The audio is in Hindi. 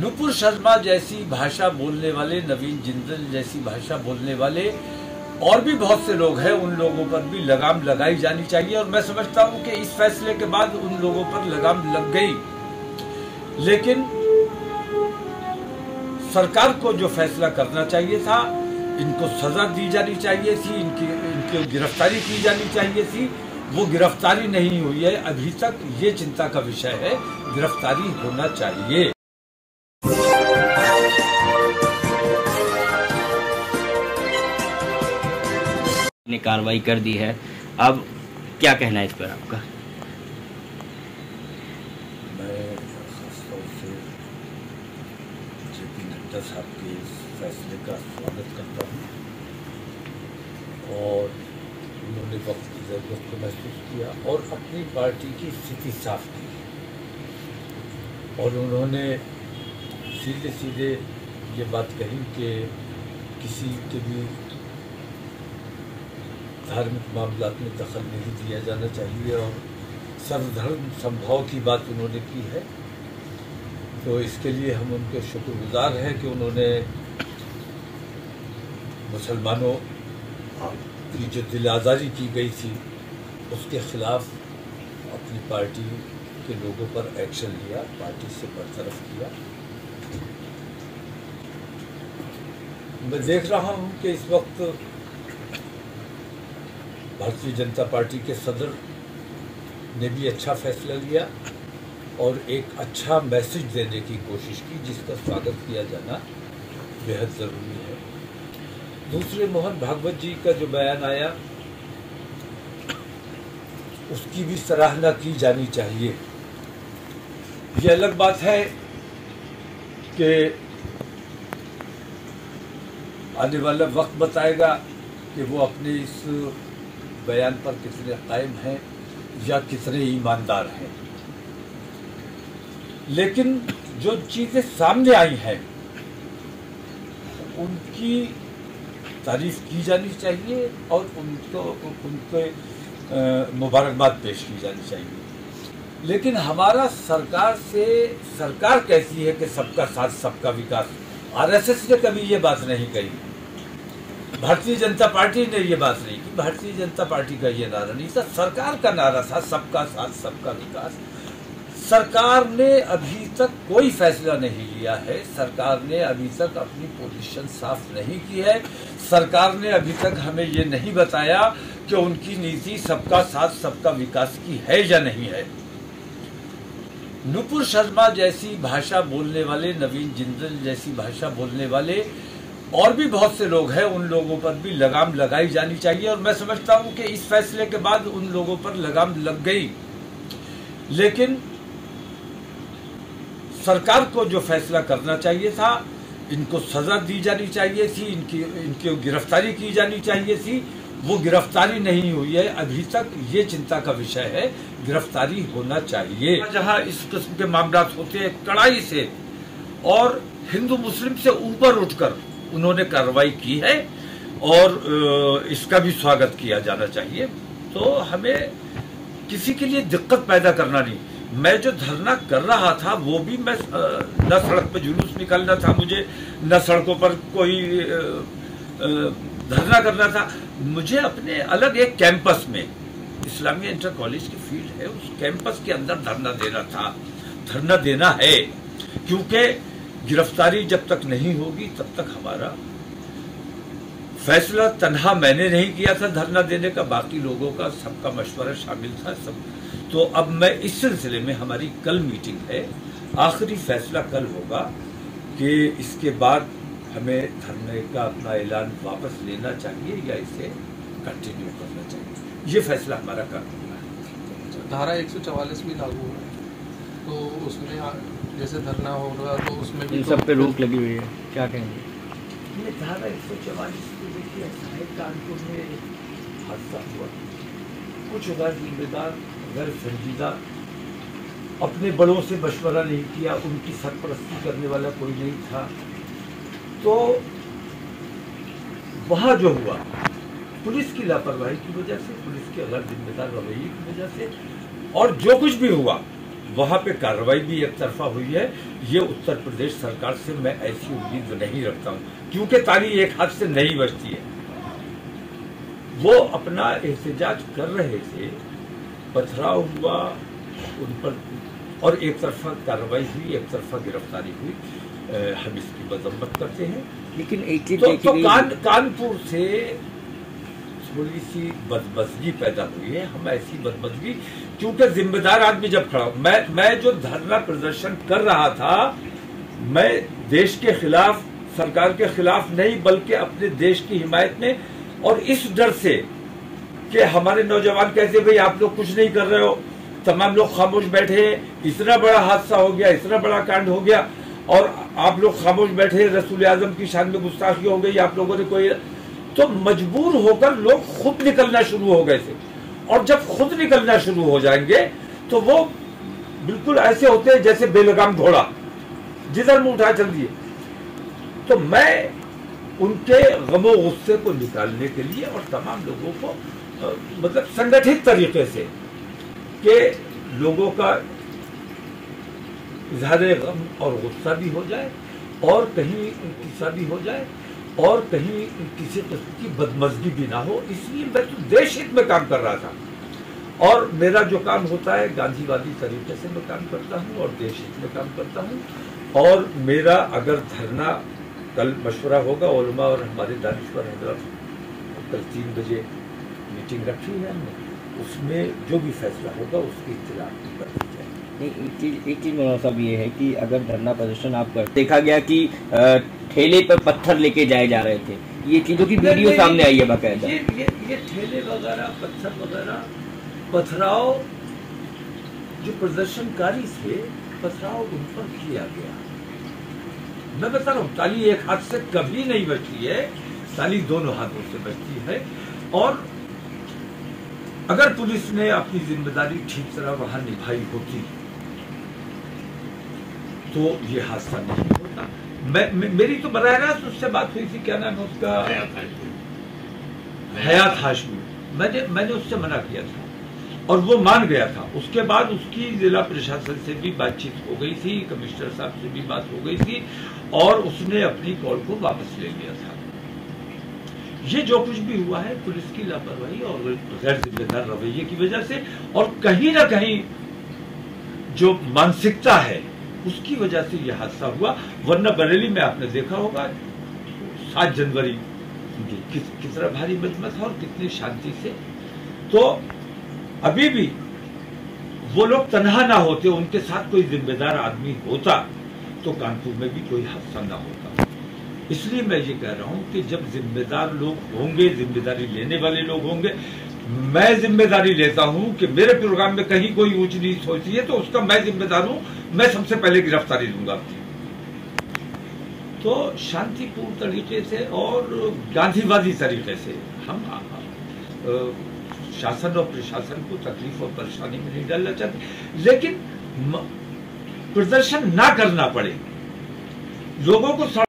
नुपुर शर्मा जैसी भाषा बोलने वाले, नवीन जिंडल जैसी भाषा बोलने वाले और भी बहुत से लोग हैं, उन लोगों पर भी लगाम लगाई जानी चाहिए। और मैं समझता हूं कि इस फैसले के बाद उन लोगों पर लगाम लग गई, लेकिन सरकार को जो फैसला करना चाहिए था, इनको सजा दी जानी चाहिए थी, इनकी गिरफ्तारी की जानी चाहिए थी, वो गिरफ्तारी नहीं हुई है अभी तक। ये चिंता का विषय है, गिरफ्तारी होना चाहिए। ने कार्रवाई कर दी है, अब क्या कहना है इस पर आपका? मैं खास तौर से जेपी नड्डा साहब के इस फैसले का स्वागत करता हूँ और उन्होंने वक्त की जरूरत को महसूस किया और अपनी पार्टी की स्थिति साफ की और उन्होंने सीधे सीधे ये बात कही कि किसी के भी धार्मिक मामलात में दखल नहीं दिया जाना चाहिए और सर्वधर्म समभाव की बात उन्होंने की है। तो इसके लिए हम उनके शुक्रगुजार हैं कि उन्होंने मुसलमानों की जो दिल आज़ारी की गई थी उसके खिलाफ अपनी पार्टी के लोगों पर एक्शन लिया, पार्टी से बरतरफ किया। मैं देख रहा हूँ कि इस वक्त भारतीय जनता पार्टी के सदर ने भी अच्छा फैसला लिया और एक अच्छा मैसेज देने की कोशिश की, जिसका स्वागत किया जाना बेहद ज़रूरी है। दूसरे मोहन भागवत जी का जो बयान आया उसकी भी सराहना की जानी चाहिए। ये अलग बात है कि आने वाला वक्त बताएगा कि वो अपने इस बयान पर कितने कायम हैं या कितने ईमानदार हैं, लेकिन जो चीज़ें सामने आई हैं उनकी तारीफ की जानी चाहिए और उनको उनके मुबारकबाद पेश की जानी चाहिए। लेकिन हमारा सरकार कहती है कि सबका साथ सबका विकास। आरएसएस ने कभी ये बात नहीं कही, भारतीय जनता पार्टी ने ये बात नहीं की। भारतीय जनता पार्टी का ये नारा नहीं था, सरकार का नारा था सबका साथ सबका विकास। सरकार ने अभी तक कोई फैसला नहीं लिया है, सरकार ने अभी तक अपनी पोजीशन साफ नहीं की है, सरकार ने अभी तक हमें ये नहीं बताया कि उनकी नीति सबका साथ सबका विकास की है या नहीं है। नुपुर शर्मा जैसी भाषा बोलने वाले, नवीन जिंदल जैसी भाषा बोलने वाले और भी बहुत से लोग हैं, उन लोगों पर भी लगाम लगाई जानी चाहिए। और मैं समझता हूं कि इस फैसले के बाद उन लोगों पर लगाम लग गई, लेकिन सरकार को जो फैसला करना चाहिए था, इनको सजा दी जानी चाहिए थी, इनकी गिरफ्तारी की जानी चाहिए थी, वो गिरफ्तारी नहीं हुई है अभी तक। ये चिंता का विषय है, गिरफ्तारी होना चाहिए। जहाँ इस किस्म के मामला होते हैं कड़ाई से और हिंदू मुस्लिम से ऊपर उठकर उन्होंने कार्रवाई की है और इसका भी स्वागत किया जाना चाहिए। तो हमें किसी के लिए दिक्कत पैदा करना नहीं। मैं जो धरना कर रहा था वो भी मैं न सड़क पर जुलूस निकालना था मुझे, न सड़कों पर कोई धरना करना था मुझे। अपने अलग एक कैंपस में, इस्लामिया इंटर कॉलेज की फील्ड है, उस कैंपस के अंदर धरना देना था, धरना देना है, क्योंकि गिरफ्तारी जब तक नहीं होगी तब तक हमारा फैसला। तन्हा मैंने नहीं किया था धरना देने का, बाकी लोगों का सबका मशवरा शामिल था सब। तो अब मैं इस सिलसिले में, हमारी कल मीटिंग है, आखिरी फैसला कल होगा कि इसके बाद हमें धरने का अपना ऐलान वापस लेना चाहिए या इसे कंटिन्यू करना चाहिए। ये फैसला हमारा कल होगा। धारा 144 भी लागू है तो उसमें जैसे धरना होगा तो उसमें भी इन सब पे रोक लगी हुई है, क्या कहेंगे? ये धारा 144 को देखिए, कानपुर में हादसा हुआ, कुछ गैर जिम्मेदार गैर संजीदा, अपने बड़ों से मशवरा नहीं किया, उनकी सरपरस्ती करने वाला कोई नहीं था, तो वहाँ जो हुआ पुलिस की लापरवाही की वजह से, पुलिस के गैर जिम्मेदार रवैये की वजह से, और जो कुछ भी हुआ वहाँ पे कार्रवाई भी एक तरफा हुई है। ये उत्तर प्रदेश सरकार से मैं ऐसी उम्मीद नहीं रखता हूँ, क्योंकि ताली एक हाथ से नहीं बजती है। वो अपना एहतजाज कर रहे थे, पथराव हुआ उन पर और एक तरफा कार्रवाई हुई, एक तरफा गिरफ्तारी हुई। हम इसकी मजम्मत करते हैं, लेकिन एक ही कानपुर से थोड़ी सी बदमजगी पैदा हुई है। हम ऐसी बदमजगी, क्योंकि जिम्मेदार आदमी जब खड़ा, मैं जो धरना प्रदर्शन कर रहा था, मैं देश के खिलाफ, सरकार के खिलाफ नहीं, बल्कि अपने देश की हिमायत में, और इस डर से कि हमारे नौजवान कहते भाई आप लोग कुछ नहीं कर रहे हो, तमाम लोग खामोश बैठे, इतना बड़ा हादसा हो गया, इतना बड़ा कांड हो गया और आप लोग खामोश बैठे, रसूल आजम की शान में गुस्ताखी हो गई आप लोगों ने कोई, तो मजबूर होकर लोग खुद निकलना शुरू हो गए थे। और जब खुद निकलना शुरू हो जाएंगे तो वो बिल्कुल ऐसे होते हैं जैसे बेलगाम घोड़ा, जिधर मुंह उठा चल दिए। तो मैं उनके गमो गुस्से को निकालने के लिए और तमाम लोगों को मतलब संगठित तरीके से कि लोगों का इजहार गम और गुस्सा भी हो जाए और कहीं किस्सा भी हो जाए और कहीं किसी किस्म की बदमजगी भी ना हो, इसलिए मैं तो देश हित में काम कर रहा था। और मेरा जो काम होता है गांधीवादी तरीके से मैं काम करता हूँ और देश हित में काम करता हूँ। और मेरा अगर धरना कल मशवरा होगा, उलमा और हमारे दानिश्वर हजरत कल 3 बजे मीटिंग रखी है, उसमें जो भी फैसला होगा उसकी इत्तला करेंगे। एक चीज़ मौलाना साहब ये है कि अगर धरना प्रदर्शन आप कर, देखा गया कि ठेले पर पत्थर लेके जाए जा रहे थे, ये चीज़ों की वीडियो सामने आई है बाकायदा। ये ठेले वगैरह, पत्थर वगैरह, पथराव जो प्रदर्शनकारी थे, पथराव उन पर किया गया। मैं बता रहा हूँ, ताली एक हाथ से कभी नहीं बजती है, ताली दोनों हाथों से बजती है। और अगर पुलिस ने अपनी जिम्मेदारी ठीक तरह वहाँ निभाई होती तो ये हादसा नहीं होता। मेरी तो बराह रास्त उससे बात हुई थी, क्या नाम है उसका, हयात हाशमी, मैंने उससे मना किया था और वो मान गया था। उसके बाद उसकी जिला प्रशासन से भी बातचीत हो गई थी, कमिश्नर साहब से भी बात हो गई थी और उसने अपनी कॉल को वापस ले लिया था। ये जो कुछ भी हुआ है पुलिस की लापरवाही और गैर जिम्मेदार रवैये की वजह से, और कहीं ना कहीं जो मानसिकता है उसकी वजह से यह हादसा हुआ। वरना बरेली में आपने देखा होगा 7 जनवरी कितना भारी बदमत था और कितनी शांति से। तो अभी भी वो लोग तन्हा ना होते, उनके साथ कोई जिम्मेदार आदमी होता तो कानपुर में भी कोई हादसा ना होता। इसलिए मैं ये कह रहा हूँ कि जब जिम्मेदार लोग होंगे, जिम्मेदारी लेने वाले लोग होंगे। मैं जिम्मेदारी लेता हूँ कि मेरे प्रोग्राम में कहीं कोई ऊंच नीच होती है तो उसका मैं जिम्मेदार हूँ, मैं सबसे पहले गिरफ्तारी दूंगा। तो शांतिपूर्ण तरीके से और गांधीवादी तरीके से हम शासन और प्रशासन को तकलीफ और परेशानी में नहीं डालना चाहते, लेकिन प्रदर्शन ना करना पड़े, लोगों को